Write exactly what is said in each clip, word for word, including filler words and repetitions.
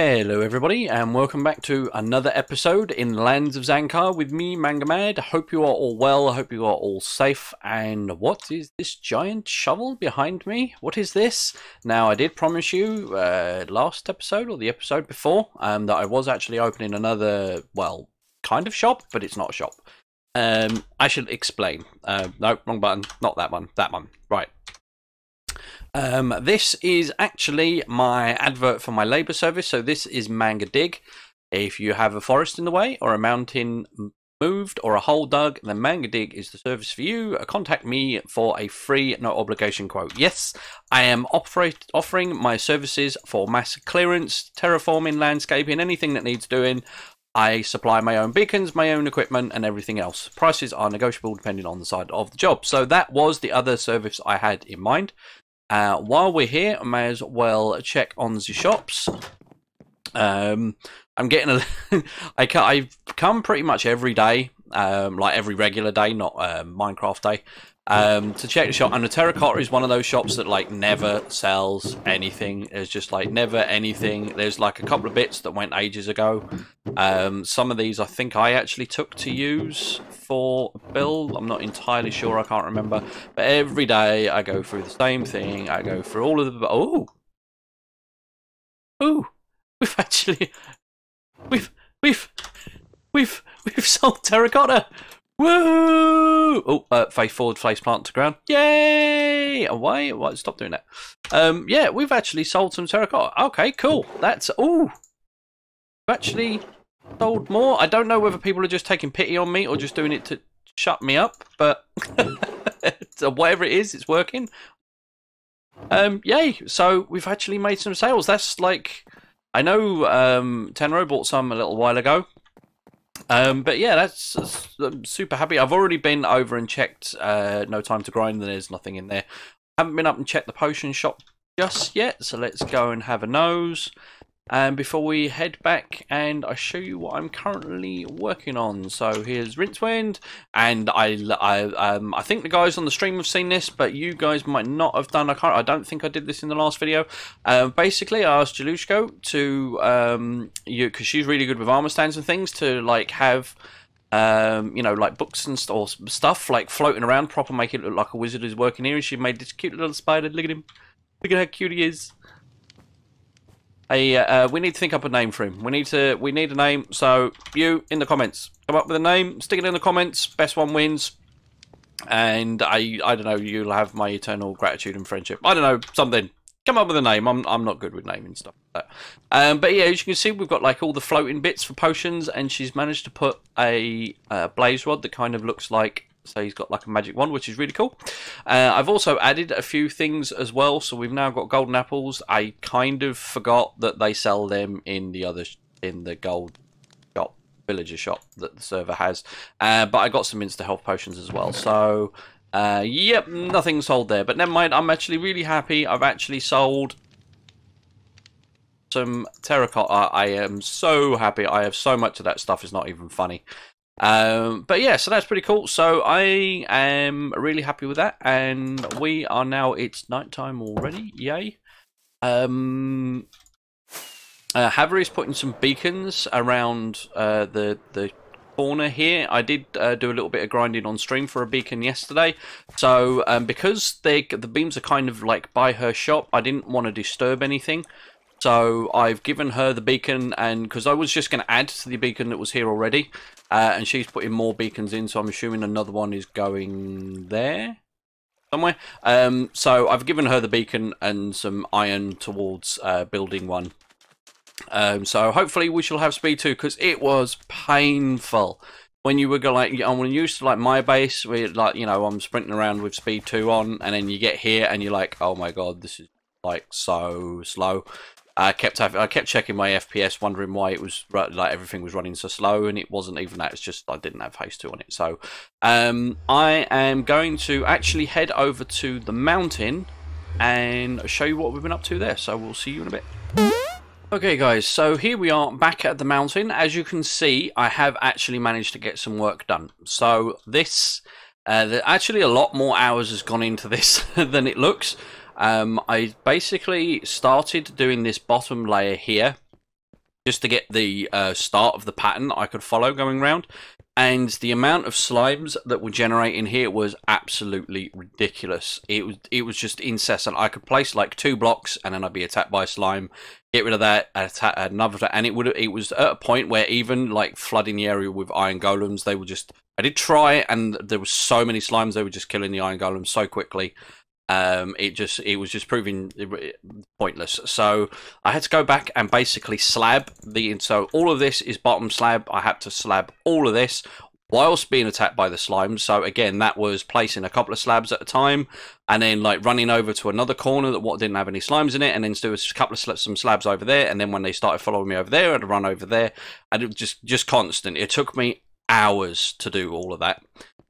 Hello everybody and welcome back to another episode in Lands of Zankar with me, Manga Mad. Hope you are all well, I hope you are all safe. And what is this giant shovel behind me? What is this? Now I did promise you uh, last episode or the episode before um, that I was actually opening another, well, kind of shop, but it's not a shop. Um, I should explain. Uh, no, wrong button, not that one, that one, right. Um, this is actually my advert for my labour service, so this is Manga Dig. If you have a forest in the way or a mountain moved or a hole dug, then Manga Dig is the service for you. Contact me for a free, no obligation quote. Yes, I am operate, offering my services for mass clearance, terraforming, landscaping, anything that needs doing. I supply my own beacons, my own equipment, and everything else. Prices are negotiable depending on the side of the job. So that was the other service I had in mind. Uh, while we're here, I may as well check on the shops. Um, I'm getting a... I can, I've come pretty much every day, um, like every regular day, not uh, Minecraft day, um, to check the shop. And the Terracotta is one of those shops that, like, never sells anything. There's just, like, never anything. There's, like, a couple of bits that went ages ago. Um, some of these I think I actually took to use for a build. I'm not entirely sure, I can't remember. But every day I go through the same thing. I go through all of the... Oh! Oh! We've actually... We've... We've... We've... We've sold terracotta! Woo! Oh, uh, face forward, face plant to ground. Yay! Why? Why? Stop doing that. Um, yeah, we've actually sold some terracotta. Okay, cool. That's... Ooh! Actually sold more. I don't know whether people are just taking pity on me or just doing it to shut me up, but whatever it is, it's working. Um, yay! So we've actually made some sales. That's like, I know um, Tainro bought some a little while ago. Um, but yeah, that's, that's I'm super happy. I've already been over and checked uh, No Time to Grind, and there's nothing in there. I haven't been up and checked the potion shop just yet, so let's go and have a nose. And um, before we head back, and I show you what I'm currently working on. So here's Rincewind, and I, I, um, I think the guys on the stream have seen this, but you guys might not have done. I can't. I don't think I did this in the last video. Uh, basically, I asked Jelushko to, um, you, because she's really good with armor stands and things, to like have. Um, you know, like books and st or stuff like floating around, proper make it look like a wizard is working here. And she made this cute little spider. Look at him. Look at how cute he is. A, uh, we need to think up a name for him. We need to. We need a name. So you in the comments, come up with a name. Stick it in the comments. Best one wins. And I, I don't know. You'll have my eternal gratitude and friendship. I don't know, something. Come up with a name. I'm, I'm not good with naming stuff. Like that. Um, but yeah, as you can see, we've got like all the floating bits for potions, and she's managed to put a uh, blaze rod that kind of looks like. So he's got like a magic wand, which is really cool. Uh, I've also added a few things as well. So we've now got golden apples. I kind of forgot that they sell them in the other in the gold shop, villager shop that the server has. Uh, but I got some insta health potions as well. So uh, yep, nothing sold there. But never mind. I'm actually really happy. I've actually sold some terracotta. I am so happy. I have so much of that stuff. It's not even funny. Um, but yeah, so that's pretty cool. So I am really happy with that, and we are now, it's night time already, yay. Um, uh, Haveri is putting some beacons around uh, the, the corner here. I did uh, do a little bit of grinding on stream for a beacon yesterday, so um, because they, the beams are kind of like by her shop, I didn't want to disturb anything. So I've given her the beacon, and because I was just going to add to the beacon that was here already, uh, and she's putting more beacons in, so I'm assuming another one is going there somewhere. Um, so I've given her the beacon and some iron towards uh, building one. Um, so hopefully we shall have speed too, because it was painful. When you were like, I'm used to like my base, where like, you know, I'm sprinting around with speed two on, and then you get here and you're like, oh my god, this is like so slow. I kept I kept checking my F P S, wondering why it was like everything was running so slow, and it wasn't even that. It's just I didn't have haste two on it. So um, I am going to actually head over to the mountain and show you what we've been up to there. So we'll see you in a bit. Okay, guys. So here we are back at the mountain. As you can see, I have actually managed to get some work done. So this uh, the, actually a lot more hours has gone into this than it looks. Um, I basically started doing this bottom layer here just to get the uh, start of the pattern that I could follow going round. And the amount of slimes that were generating here was absolutely ridiculous. It was it was just incessant. I could place like two blocks, and then I'd be attacked by a slime. Get rid of that, attack another, and it would. It was at a point where even like flooding the area with iron golems, they were just. I did try, and there were so many slimes they were just killing the iron golems so quickly. Um, it just it was just proving pointless. So I had to go back and basically slab the. So all of this is bottom slab. I had to slab all of this whilst being attacked by the slimes. So again, that was placing a couple of slabs at a time, and then like running over to another corner that what didn't have any slimes in it, and then do a couple of sl some slabs over there, and then when they started following me over there, I'd run over there, and it was just just constant. It took me hours to do all of that.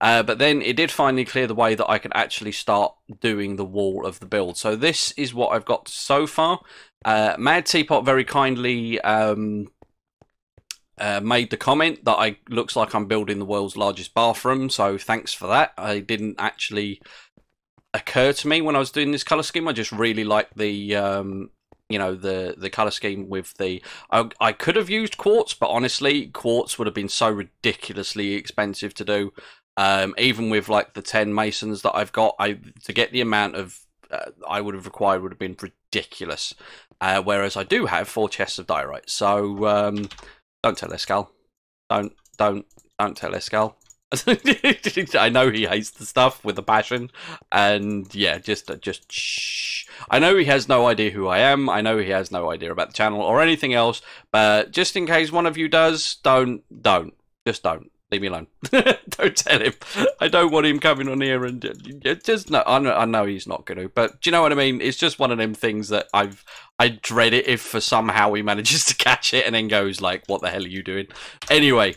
Uh, but then it did finally clear the way that I could actually start doing the wall of the build. So this is what I've got so far. Uh, Mad Teapot very kindly um, uh, made the comment that I looks like I'm building the world's largest bathroom. So thanks for that. I didn't actually occur to me when I was doing this color scheme. I just really liked the... Um, you know, the the color scheme with the I, I could have used quartz, but honestly quartz would have been so ridiculously expensive to do. Um even with like the ten masons that I've got, I to get the amount of uh, I would have required would have been ridiculous, uh whereas I do have four chests of diorite. So um don't tell Iskall, don't don't don't tell Iskall. I know he hates the stuff with a passion, and yeah, just just shh. I know he has no idea who I am. I know he has no idea about the channel or anything else. But just in case one of you does, don't, don't, just don't. Leave me alone. Don't tell him. I don't want him coming on here and just no. I know, I know he's not going to. But do you know what I mean? It's just one of them things that I've. I dread it if for somehow he manages to catch it and then goes like, "What the hell are you doing?" Anyway.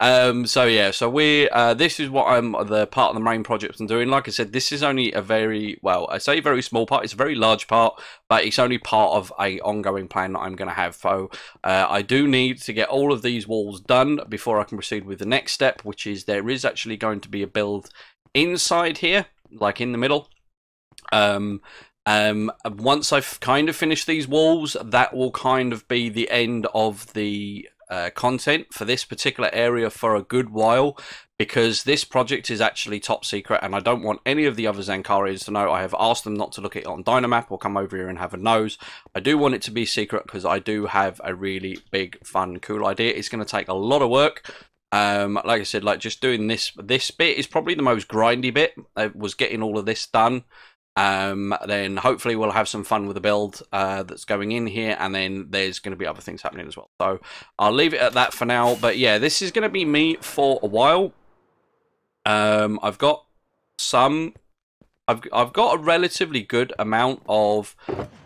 Um, so yeah, so we, uh, this is what I'm, the part of the main project I'm doing. Like I said, this is only a very, well, I say very small part, it's a very large part, but it's only part of a ongoing plan that I'm going to have. So, uh, I do need to get all of these walls done before I can proceed with the next step, which is there is actually going to be a build inside here, like in the middle. Um, um, once I've kind of finished these walls, that will kind of be the end of the... Uh, content for this particular area for a good while, because this project is actually top secret and I don't want any of the other Zankarians to know. I have asked them not to look at it on Dynamap or come over here and have a nose. I do want it to be secret because I do have a really big, fun, cool idea. It's going to take a lot of work. Um, like I said, like just doing this, this bit is probably the most grindy bit. It was getting all of this done. Um, then hopefully we'll have some fun with the build uh, that's going in here, and then there's going to be other things happening as well. So I'll leave it at that for now. But yeah, this is going to be me for a while. Um, I've got some... I've, I've got a relatively good amount of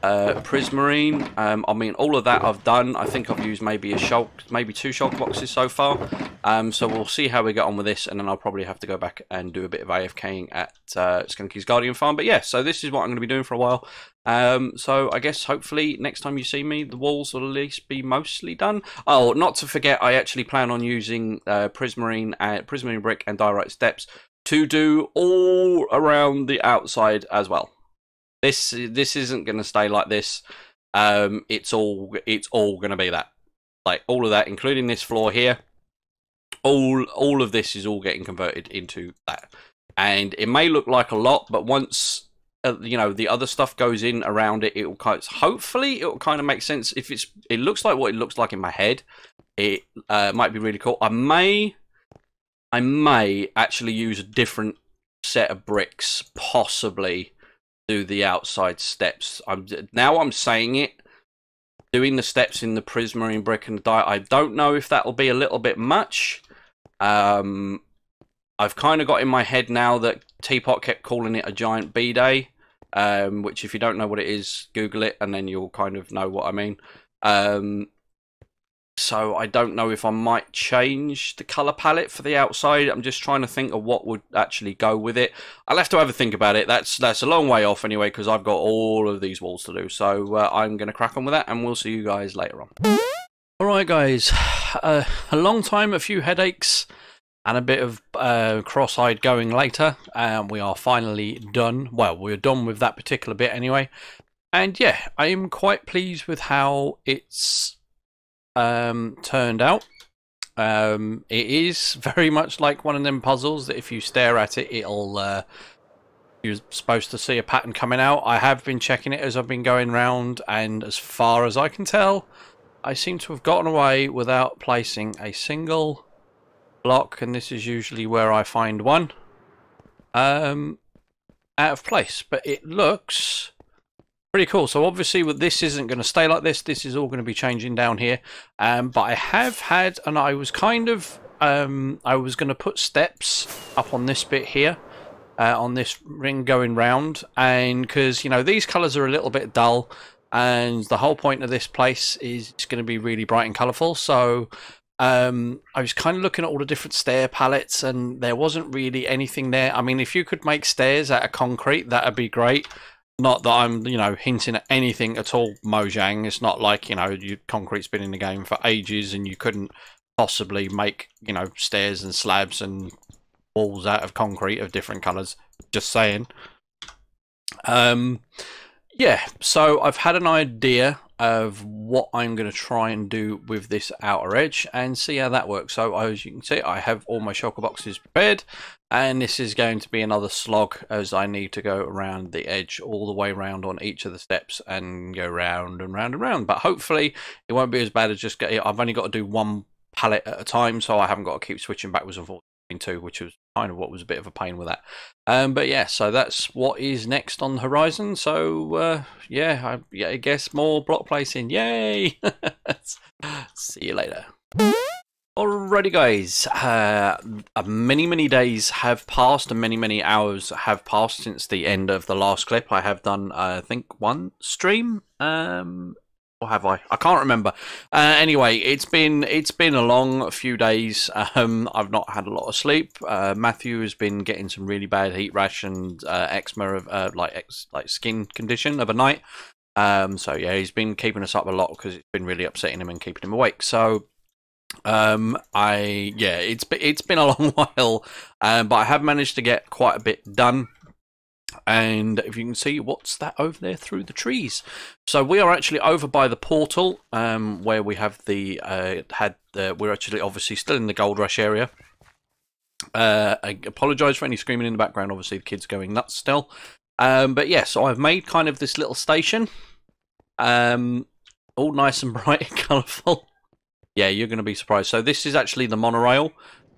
uh, prismarine. Um, I mean, all of that I've done. I think I've used maybe a shulk, maybe two shulk boxes so far. Um, so we'll see how we get on with this, and then I'll probably have to go back and do a bit of AFKing at uh, Skunky's Guardian Farm. But yeah, so this is what I'm going to be doing for a while. Um, so I guess hopefully next time you see me, the walls will at least be mostly done. Oh, not to forget, I actually plan on using uh, prismarine, uh, prismarine brick and diorite steps to do all around the outside as well. This this isn't going to stay like this. Um, it's all it's all going to be that, like all of that, including this floor here. All all of this is all getting converted into that, and it may look like a lot, but once uh, you know the other stuff goes in around it, it will kind of, hopefully it will kind of make sense. If it's it looks like what it looks like in my head, it uh, might be really cool. I may. I may actually use a different set of bricks, possibly, do the outside steps. I'm, now I'm saying it, doing the steps in the prismarine brick and diorite, I don't know if that'll be a little bit much. Um, I've kind of got in my head now that Teapot kept calling it a giant B-Day, um, which if you don't know what it is, Google it, and then you'll kind of know what I mean. Um... So I don't know if I might change the colour palette for the outside. I'm just trying to think of what would actually go with it. I'll have to have a think about it. That's that's a long way off anyway, because I've got all of these walls to do. So uh, I'm going to crack on with that, and we'll see you guys later on. Alright guys, uh, a long time, a few headaches, and a bit of uh, cross-eyed going later. Um, we are finally done. Well, we're done with that particular bit anyway. And yeah, I am quite pleased with how it's... um, turned out. Um, it is very much like one of them puzzles that if you stare at it, it'll uh, you're supposed to see a pattern coming out. I have been checking it as I've been going round, and as far as I can tell, I seem to have gotten away without placing a single block, and this is usually where I find one um, out of place, but it looks pretty cool. So obviously with this isn't going to stay like this. This is all going to be changing down here, um, but I have had, and I was kind of um, I was going to put steps up on this bit here, uh, on this ring going round, and because, you know, these colours are a little bit dull, and the whole point of this place is it's going to be really bright and colourful. So um, I was kind of looking at all the different stair palettes, and there wasn't really anything there. I mean, if you could make stairs out of concrete, that would be great. Not that I'm, you know, hinting at anything at all, Mojang. It's not like, you know, you, concrete's been in the game for ages and you couldn't possibly make, you know, stairs and slabs and walls out of concrete of different colours. Just saying. Um... Yeah, so I've had an idea of what I'm going to try and do with this outer edge and see how that works. So as you can see, I have all my shulker boxes prepared, and this is going to be another slog as I need to go around the edge all the way around on each of the steps and go round and round and round. But hopefully it won't be as bad as just getting, I've only got to do one pallet at a time, so I haven't got to keep switching backwards and forwards too, which was kind of what was a bit of a pain with that. Um, but yeah, so that's what is next on the horizon. So uh, yeah, I, yeah, I guess more block placing. Yay! See you later. Alrighty guys, uh, many many days have passed and many many hours have passed since the end of the last clip. I have done, uh, I think, one stream. Um, Or have I? I can't remember. Uh, anyway, it's been it's been a long few days. Um, I've not had a lot of sleep. Uh, Matthew has been getting some really bad heat rash and uh, eczema of uh, like ex, like skin condition of a night. Um, so yeah, he's been keeping us up a lot because it's been really upsetting him and keeping him awake. So um, I yeah, it's it's been a long while, uh, but I have managed to get quite a bit done. And if you can see, what's that over there through the trees? So we are actually over by the portal, um, where we have the uh, had the, we're actually obviously still in the Gold Rush area. Uh, I apologise for any screaming in the background. Obviously, the kids going nuts still. Um, but yeah, so I've made kind of this little station, um, all nice and bright and colourful. Yeah, you're going to be surprised. So this is actually the monorail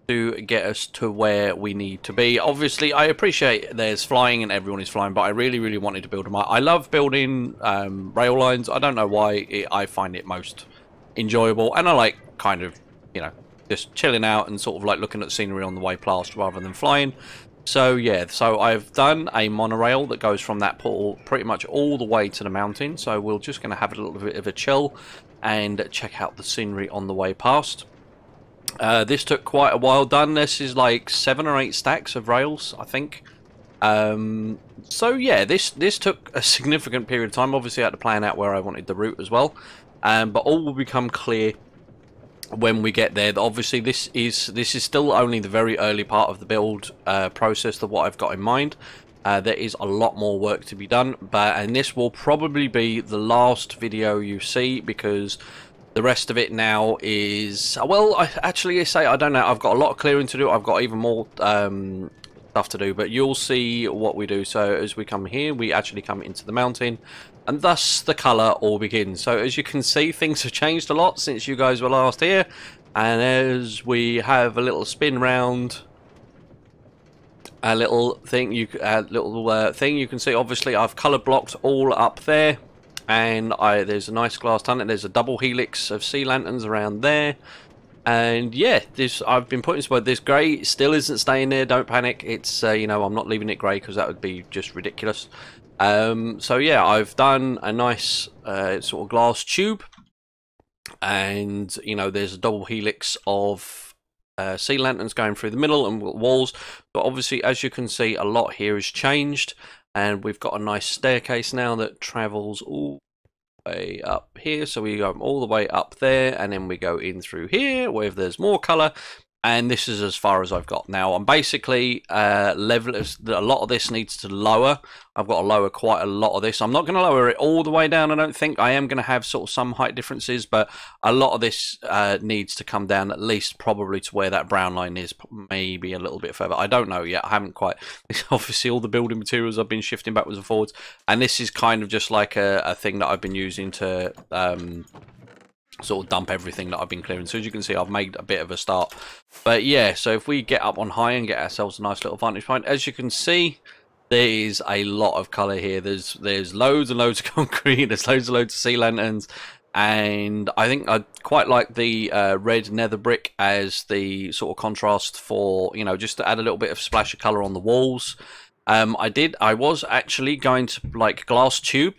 to get us to where we need to be. Obviously, I appreciate there's flying and everyone is flying, but I really, really wanted to build them. I love building um, rail lines. I don't know why. It, I find it most enjoyable, and I like kind of, you know, just chilling out and sort of like looking at scenery on the way past rather than flying. So yeah, so I've done a monorail that goes from that portal pretty much all the way to the mountain. So we're just going to have a little bit of a chill and check out the scenery on the way past. Uh, this took quite a while done. This is like seven or eight stacks of rails, I think. Um, so yeah, this this took a significant period of time. Obviously, I had to plan out where I wanted the route as well. Um, but all will become clear when we get there. Obviously, this is this is still only the very early part of the build uh, process of what I've got in mind. Uh, there is a lot more work to be done, but and this will probably be the last video you see because the rest of it now is, well, I actually say, I don't know, I've got a lot of clearing to do, I've got even more um, stuff to do, but you'll see what we do. So as we come here, we actually come into the mountain, and thus the colour all begins. So as you can see, things have changed a lot since you guys were last here, and as we have a little spin round, a little thing, you, a little uh, thing, you can see, obviously, I've colour blocked all up there. And I, there's a nice glass tunnel. There's a double helix of sea lanterns around there, and yeah, this I've been putting by this grey still isn't staying there. Don't panic. It's uh, you know, I'm not leaving it grey because that would be just ridiculous. Um, so yeah, I've done a nice uh, sort of glass tube, and you know, there's a double helix of uh, sea lanterns going through the middle and walls. But obviously, as you can see, a lot here has changed. And we've got a nice staircase now that travels all the way up here. So we go all the way up there, and then we go in through here where there's more colour. and this is as far as I've got now. I'm basically uh, level. A lot of this needs to lower. I've got to lower quite a lot of this. I'm not going to lower it all the way down, I don't think. I am going to have sort of some height differences, but a lot of this uh, needs to come down at least probably to where that brown line is, maybe a little bit further. I don't know yet. I haven't quite. Obviously, all the building materials I've been shifting backwards and forwards, and this is kind of just like a, a thing that I've been using to... Um, sort of dump everything that I've been clearing. So as you can see, I've made a bit of a start. But yeah, so if we get up on high and get ourselves a nice little vantage point, as you can see, there is a lot of colour here. There's there's loads and loads of concrete, there's loads and loads of sea lanterns, and I think I quite like the uh, red nether brick as the sort of contrast for, you know, just to add a little bit of splash of colour on the walls. Um, I did, I was actually going to like glass tube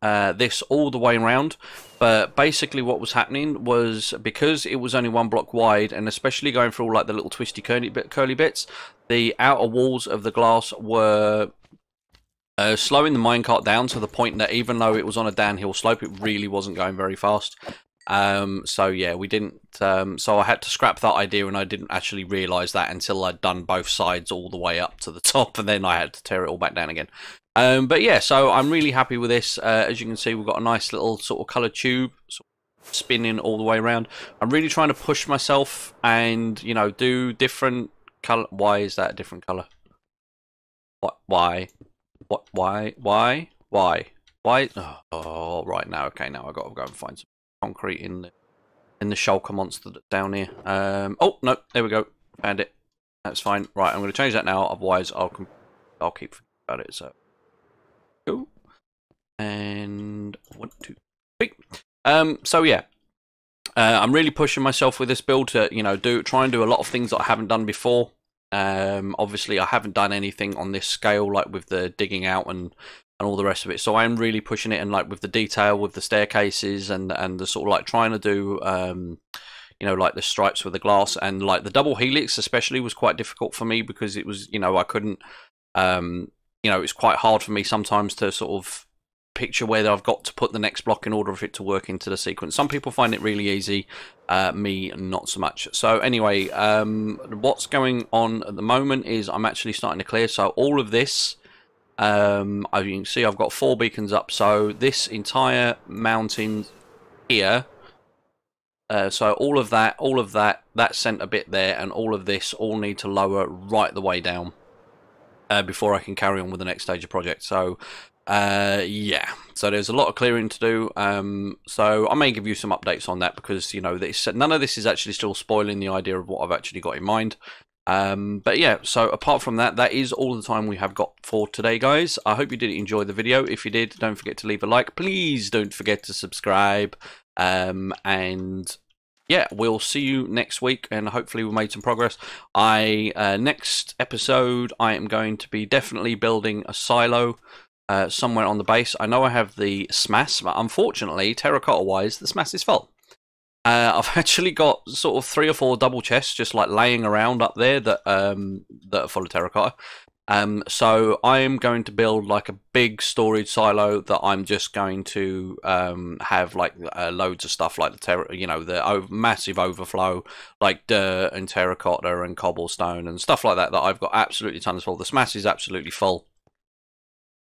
Uh, this all the way around, but basically what was happening was, because it was only one block wide, and especially going for all like the little twisty curly, bit, curly bits, the outer walls of the glass were uh, slowing the minecart down to the point that even though it was on a downhill slope, it really wasn't going very fast. Um, so yeah, we didn't, um, so I had to scrap that idea, and I didn't actually realise that until I'd done both sides all the way up to the top, and then I had to tear it all back down again. Um, but yeah, so I'm really happy with this. Uh, as you can see, we've got a nice little sort of colour tube sort of spinning all the way around. I'm really trying to push myself and, you know, do different colour. Why is that a different colour? What? Why? What? Why? Why? Why? Why? Oh, right now. Okay, now I've got to go and find some concrete in the, in the shulker monster that's down here. Um, oh, no, there we go. Found it. That's fine. Right, I'm going to change that now. Otherwise, I'll, I'll keep thinking about it, so... Cool. And one, two, three. Um, so yeah, uh, I'm really pushing myself with this build to, you know, do try and do a lot of things that I haven't done before. Um, obviously, I haven't done anything on this scale, like with the digging out and and all the rest of it. So I am really pushing it, and like with the detail, with the staircases, and and the sort of like trying to do, um, you know, like the stripes with the glass, and like the double helix especially was quite difficult for me, because it was, you know, I couldn't. Um, You know, it's quite hard for me sometimes to sort of picture where I've got to put the next block in order for it to work into the sequence. Some people find it really easy, uh, me not so much. So anyway, um, what's going on at the moment is I'm actually starting to clear. So all of this, um, as you can see, I've got four beacons up. So this entire mountain here, uh, so all of that, all of that, that centre bit there, and all of this all need to lower right the way down. Uh, before I can carry on with the next stage of project. So uh, yeah, so there's a lot of clearing to do, um, so I may give you some updates on that, because, you know, this, none of this is actually still spoiling the idea of what I've actually got in mind. Um, but yeah, so apart from that, that is all the time we have got for today, guys. I hope you did enjoy the video. If you did, don't forget to leave a like. Please don't forget to subscribe, um, and yeah, we'll see you next week, and hopefully we've made some progress. I uh, next episode, I am going to be definitely building a silo uh, somewhere on the base. I know I have the SMAS, but unfortunately, terracotta-wise, the SMAS is full. Uh, I've actually got sort of three or four double chests just like laying around up there that um, that are full of terracotta. Um, so I am going to build like a big storage silo that I'm just going to um, have like uh, loads of stuff like the terra you know the over massive overflow, like dirt and terracotta and cobblestone and stuff like that that I've got absolutely tons full. The SMAS is absolutely full.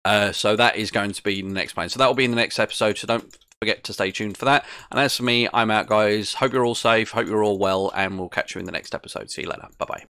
Uh, so that is going to be the next plan. So that will be in the next episode. So don't forget to stay tuned for that. And as for me, I'm out, guys. Hope you're all safe. Hope you're all well, and we'll catch you in the next episode. See you later. Bye bye.